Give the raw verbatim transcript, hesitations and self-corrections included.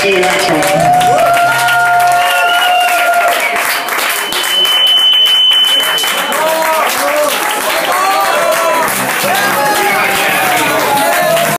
See you next week.